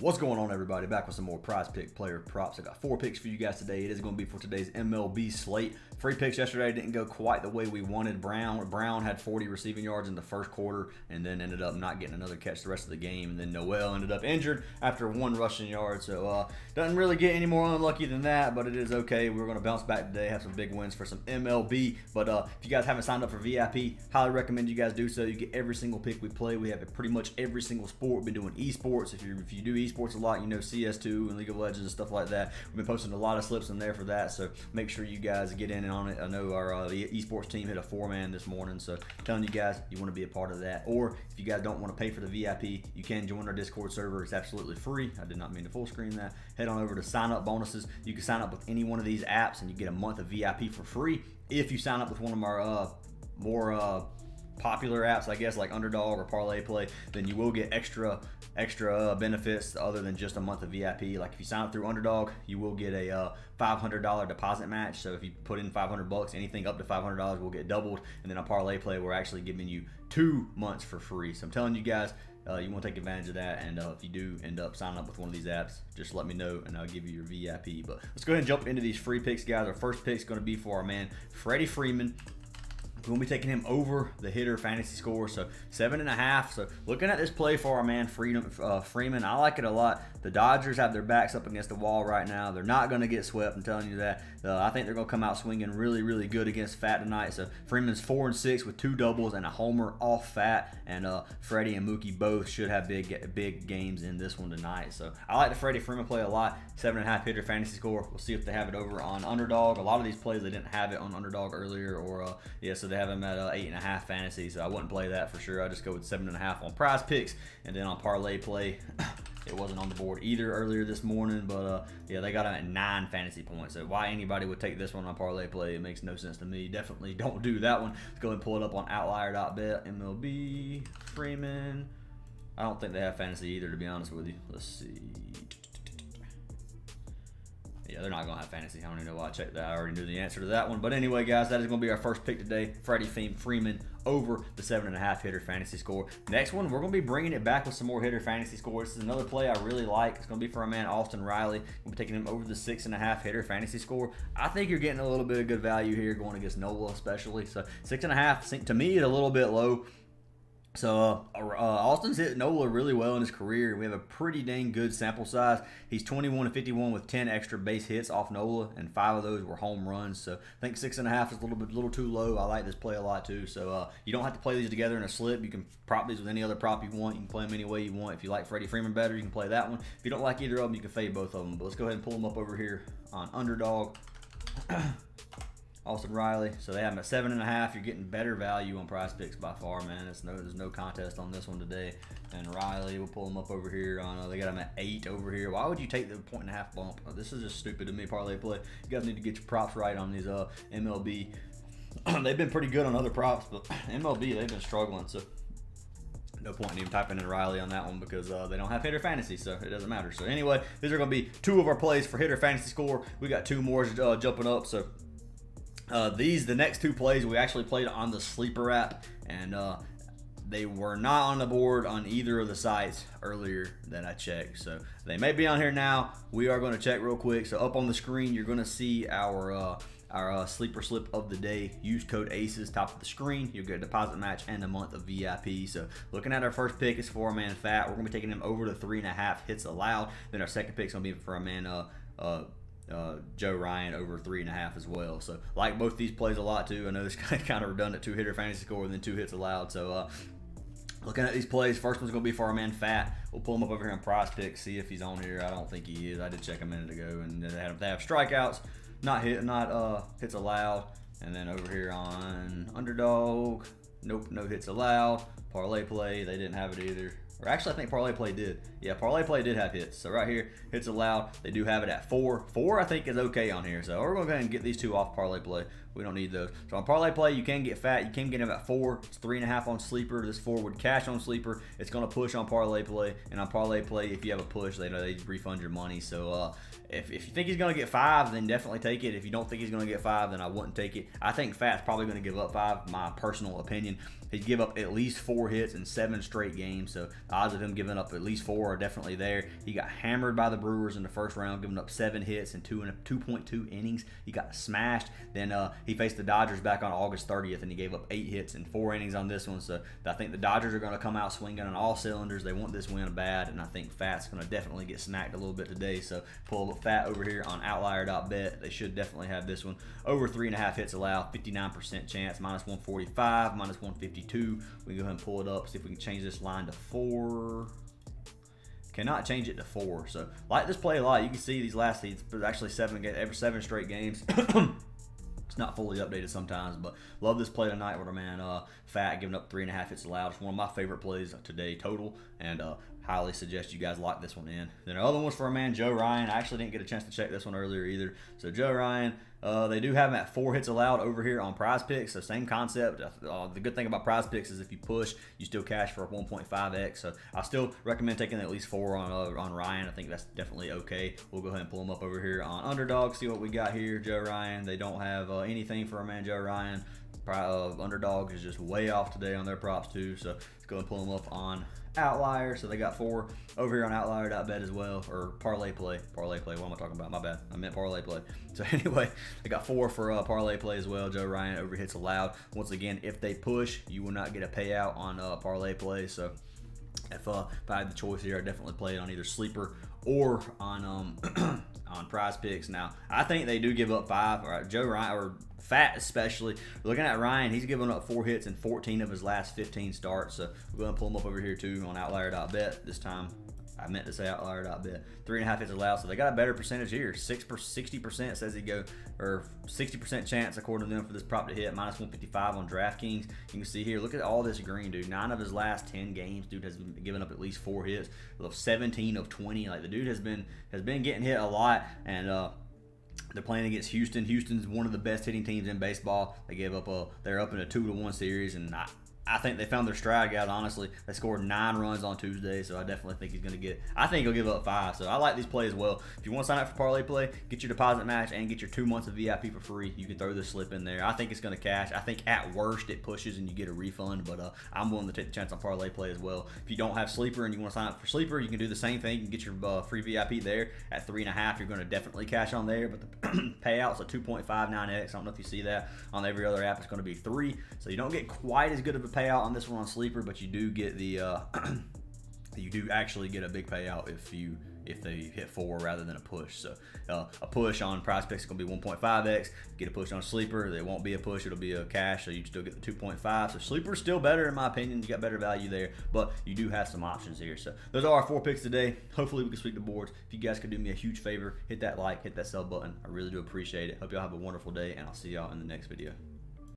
What's going on, everybody? Back with some more Prize Pick player props. I got four picks for you guys today. It is going to be for today's MLB slate. Three picks yesterday didn't go quite the way we wanted. Brown had 40 receiving yards in the first quarter and then ended up not getting another catch the rest of the game. And then Noel ended up injured after one rushing yard. So doesn't really get any more unlucky than that, but it is okay. We're going to bounce back today, have some big wins for some MLB. But if you guys haven't signed up for VIP, highly recommend you guys do so. You get every single pick we play. We have pretty much every single sport. We've been doing esports. If you do esports a lot, you know CS2 and League of Legends and stuff like that. We've been posting a lot of slips in there for that, so make sure you guys get in and on it. I know our esports team hit a 4-man this morning, so I'm telling you guys, you want to be a part of that. Or if you guys don't want to pay for the VIP, you can join our Discord server. It's absolutely free. I did not mean to full screen that. Head on over to sign up bonuses. You can sign up with any one of these apps and you get a month of VIP for free if you sign up with one of our more popular apps, I guess, like Underdog or Parlay Play. Then you will get extra benefits other than just a month of VIP. Like if you sign up through Underdog, you will get a $500 deposit match. So if you put in $500, anything up to $500 will get doubled. And then on Parlay Play, we're actually giving you 2 months for free. So I'm telling you guys, you want to take advantage of that. And if you do end up signing up with one of these apps, just let me know and I'll give you your VIP. But let's go ahead and jump into these free picks, guys. Our first pick is going to be for our man Freddie Freeman. We're going to be taking him over the hitter fantasy score, so 7.5. So looking at this play for our man Freeman, I like it a lot. The Dodgers have their backs up against the wall right now. They're not going to get swept, I'm telling you that. I think they're going to come out swinging really, really good against Fat tonight. So Freeman's 4-6 with 2 doubles and a homer off Fat, and Freddie and Mookie both should have big games in this one tonight. So I like the Freddie Freeman play a lot. 7.5 hitter fantasy score. We'll see if they have it over on Underdog. A lot of these plays they didn't have it on Underdog earlier, or so they have him at 8.5 fantasy, so I wouldn't play that for sure. I just go with 7.5 on Prize Picks, and then on Parlay Play, it wasn't on the board either earlier this morning, but yeah, they got him at 9 fantasy points. So why anybody would take this one on Parlay Play, it makes no sense to me. Definitely don't do that one. Let's go ahead and pull it up on Outlier.bet. MLB Freeman. I don't think they have fantasy either, to be honest with you. Let's see. Yeah, they're not going to have fantasy. I don't even know why I checked that. I already knew the answer to that one. But anyway, guys, that is going to be our first pick today. Freddie Freeman over the 7.5 hitter fantasy score. Next one, we're going to be bringing it back with some more hitter fantasy score. This is another play I really like. It's going to be for our man Austin Riley. We'll be taking him over the 6.5 hitter fantasy score. I think you're getting a little bit of good value here going against Nola especially. So 6.5, to me, it's a little bit low. So Austin's hit Nola really well in his career. We have a pretty dang good sample size. He's 21-51 with 10 extra base hits off Nola, and 5 of those were home runs. So I think 6.5 is a little too low. I like this play a lot too. So you don't have to play these together in a slip. You can prop these with any other prop you want. You can play them any way you want. If you like Freddie Freeman better, you can play that one. If you don't like either of them, you can fade both of them. But let's go ahead and pull them up over here on Underdog. Austin Riley, so they have him at 7.5. You're getting better value on Prize Picks by far, man. There's no contest on this one today. And Riley, we'll pull him up over here. They got him at 8 over here. Why would you take the 1.5 bump? Oh, this is just stupid to me, Parlay Play. You guys need to get your props right on these MLB. They've been pretty good on other props, but MLB, they've been struggling. So no point in even typing in Riley on that one because they don't have hitter fantasy, so it doesn't matter. So anyway, these are going to be 2 of our plays for hitter fantasy score. We got 2 more jumping up, so... the next 2 plays we actually played on the Sleeper app, and they were not on the board on either of the sites earlier that I checked. So they may be on here now. We are going to check real quick. So up on the screen, you're going to see our Sleeper slip of the day. Use code ACES, top of the screen. You'll get a deposit match and a month of VIP. So looking at our first pick is for our man Fat. We're going to be taking him over the 3.5 hits allowed. Then our second pick is going to be for our man Joe Ryan over 3.5 as well. So like both these plays a lot too. I know this kind of redundant, 2 hitter fantasy score and then 2 hits allowed. So looking at these plays, first one's gonna be for our man Fat. We'll pull him up over here in Prize Picks, see if he's on here. I don't think he is. I did check a minute ago, and they have strikeouts, not hits allowed. And then over here on Underdog, nope, no hits allowed. Parlay Play, they didn't have it either. Or actually, I think Parlay Play did. Yeah, Parlay Play did have hits. So right here, hits allowed. They do have it at 4. 4, I think, is okay on here. So we're going to go ahead and get these 2 off Parlay Play. We don't need those. So on Parlay Play, you can get Fat. You can get him at 4. It's 3.5 on Sleeper. This 4 would cash on Sleeper. It's going to push on Parlay Play. And on Parlay Play, if you have a push, they refund your money. So if you think he's going to get 5, then definitely take it. If you don't think he's going to get 5, then I wouldn't take it. I think Fat's probably going to give up 5, my personal opinion. He'd give up at least 4 hits in 7 straight games. So the odds of him giving up at least 4 are definitely there. He got hammered by the Brewers in the first round, giving up 7 hits in 2.2 innings. He got smashed. Then he faced the Dodgers back on August 30th, and he gave up 8 hits and 4 innings on this one. So I think the Dodgers are going to come out swinging on all cylinders. They want this win bad, and I think Fat's going to definitely get snacked a little bit today. So pull up Fat over here on Outlier.bet. They should definitely have this one. Over 3.5 hits allowed, 59% chance, -145, -152. We can go ahead and pull it up, see if we can change this line to 4. Cannot change it to 4. So like this play a lot. You can see these last seeds, but actually 7 games, every 7 straight games. It's not fully updated sometimes, but love this play tonight with our man Fat giving up 3.5 hits allowed. It's one of my favorite plays today total, and highly suggest you guys lock this one in. Then our other one's for our man Joe Ryan. I actually didn't get a chance to check this one earlier either. So Joe Ryan, they do have him at 4 hits allowed over here on Prize Picks. So same concept. The good thing about Prize Picks is if you push, you still cash for a 1.5x. So I still recommend taking at least 4 on Ryan. I think that's definitely okay. We'll go ahead and pull him up over here on Underdog. See what we got here. Joe Ryan. They don't have anything for our man Joe Ryan. Underdog is just way off today on their props too. So let's go and pull them up on Outlier. So they got 4 over here on Outlier.bet as well, or Parlay Play. Parlay Play, what am I talking about? My bad, I meant Parlay Play. So anyway, they got 4 for Parlay Play as well. Joe Ryan over hits allowed. Once again, if they push, you will not get a payout on Parlay Play. So if I had the choice here, I'd definitely play it on either Sleeper or on on Prize Picks. Now I think they do give up 5. All right, Joe Ryan, or Fat especially. Looking at Ryan, he's given up 4 hits in 14 of his last 15 starts. So we're gonna pull him up over here too on Outlier.bet. This time I meant to say Outlier.bet. 3.5 hits allowed, so they got a better percentage here. 60% says he go, or 60% chance according to them for this prop to hit. -155 on DraftKings. You can see here, look at all this green, dude. 9 of his last 10 games, dude has been given up at least 4 hits. 17 of 20. Like the dude has been getting hit a lot, and they're playing against Houston. Houston's one of the best hitting teams in baseball. They gave up they're up in a 2-1 series, and I think they found their stride, guys. Honestly, they scored 9 runs on Tuesday, so I definitely think he's going to get it. I think he'll give up 5, so I like these plays as well. If you want to sign up for Parlay Play, get your deposit match and get your 2 months of VIP for free. You can throw this slip in there. I think it's going to cash. I think at worst it pushes and you get a refund, but I'm willing to take the chance on Parlay Play as well. If you don't have Sleeper and you want to sign up for Sleeper, you can do the same thing. You can get your free VIP there at 3.5. You're going to definitely cash on there, but the payout's a 2.59x. I don't know if you see that. On every other app, it's going to be 3, so you don't get quite as good of a payout on this one on Sleeper, but you do get the you do actually get a big payout if they hit 4 rather than a push. So a push on Prize Picks is gonna be 1.5x. Get a push on Sleeper, they won't be a push, it'll be a cash, so you still get the 2.5. So Sleeper's still better in my opinion. You got better value there, but you do have some options here. So those are our 4 picks today. Hopefully we can sweep the boards. If you guys could do me a huge favor, hit that like, hit that sub button. I really do appreciate it. Hope y'all have a wonderful day, and I'll see y'all in the next video.